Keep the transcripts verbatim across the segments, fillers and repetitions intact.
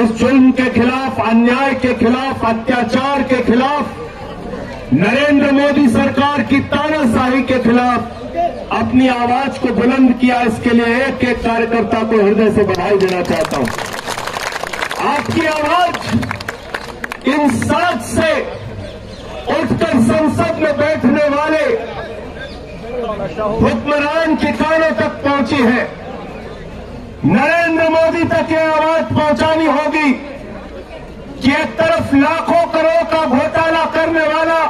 इस जुल्म के खिलाफ, अन्याय के खिलाफ, अत्याचार के खिलाफ, नरेंद्र मोदी सरकार की तानाशाही के खिलाफ अपनी आवाज को बुलंद किया। इसके लिए एक एक कार्यकर्ता को हृदय से बधाई देना चाहता हूं। आपकी आवाज इन साथ से उठकर संसद में बैठने वाले हुक्मरान के कानों तक पहुंची है। नरेंद्र मोदी तक यह आवाज पहुंचानी होगी कि एक तरफ लाखों करोड़ का घोटाला करने वाला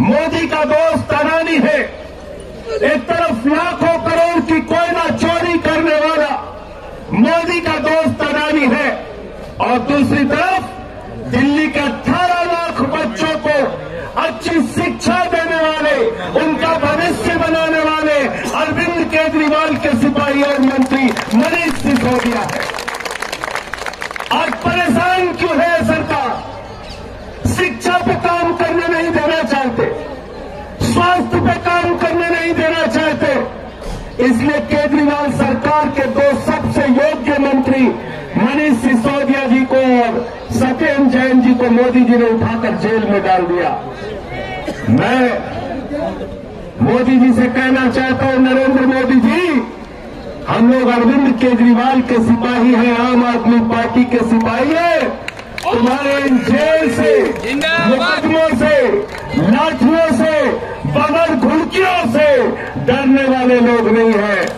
मोदी का दोस्त अडानी है, एक तरफ लाखों करोड़ की कोयला चोरी करने वाला मोदी का दोस्त अडानी है, और दूसरी तरफ दिल्ली के अठारह लाख बच्चों को अच्छी शिक्षा देने वाले, उनका भविष्य बनाने वाले अरविंद केजरीवाल के सिपाही और मंत्री मनीष सिसोदिया है। आज परेशान क्यों है सरकार? शिक्षा पे काम करने नहीं देना चाहते, स्वास्थ्य पे काम करने नहीं देना चाहते, इसलिए केजरीवाल सरकार के दो सबसे योग्य मंत्री मनीष सिसोदिया जी को और सत्येंद्र जैन जी को मोदी जी ने उठाकर जेल में डाल दिया। मैं मोदी जी से कहना चाहता हूं, नरेंद्र मोदी जी, हम लोग अरविंद केजरीवाल के सिपाही हैं, आम आदमी पार्टी के सिपाही हैं। तुम्हारे इन जेल से, मुकदमों से, लाठियों से, बगल घुड़कियों से डरने वाले लोग नहीं हैं।